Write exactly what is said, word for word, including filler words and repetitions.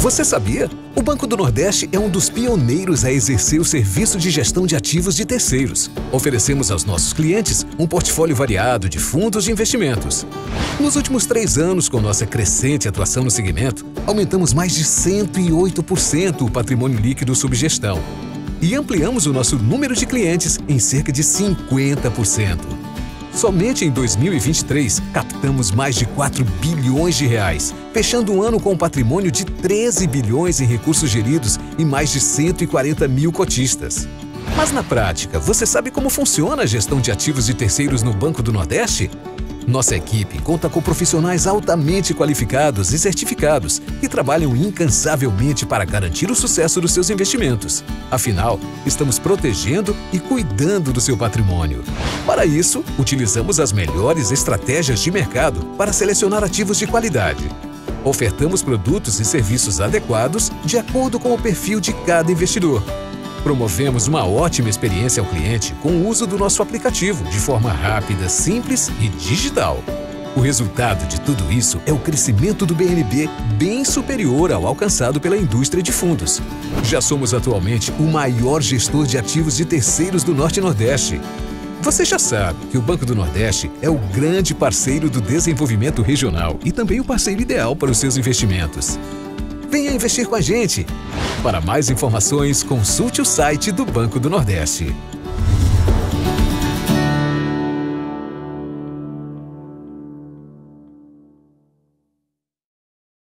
Você sabia? O Banco do Nordeste é um dos pioneiros a exercer o serviço de gestão de ativos de terceiros. Oferecemos aos nossos clientes um portfólio variado de fundos de investimentos. Nos últimos três anos, com nossa crescente atuação no segmento, aumentamos mais de cento e oito por cento o patrimônio líquido sob gestão e ampliamos o nosso número de clientes em cerca de cinquenta por cento. Somente em dois mil e vinte e três, captamos mais de quatro bilhões de reais, fechando um ano com um patrimônio de treze bilhões em recursos geridos e mais de cento e quarenta mil cotistas. Mas na prática, você sabe como funciona a gestão de ativos de terceiros no Banco do Nordeste? Nossa equipe conta com profissionais altamente qualificados e certificados que trabalham incansavelmente para garantir o sucesso dos seus investimentos. Afinal, estamos protegendo e cuidando do seu patrimônio. Para isso, utilizamos as melhores estratégias de mercado para selecionar ativos de qualidade. Ofertamos produtos e serviços adequados de acordo com o perfil de cada investidor. Promovemos uma ótima experiência ao cliente com o uso do nosso aplicativo de forma rápida, simples e digital. O resultado de tudo isso é o crescimento do B N B bem superior ao alcançado pela indústria de fundos. Já somos atualmente o maior gestor de ativos de terceiros do Norte e Nordeste. Você já sabe que o Banco do Nordeste é o grande parceiro do desenvolvimento regional e também o parceiro ideal para os seus investimentos. Venha investir com a gente! Para mais informações, consulte o site do Banco do Nordeste.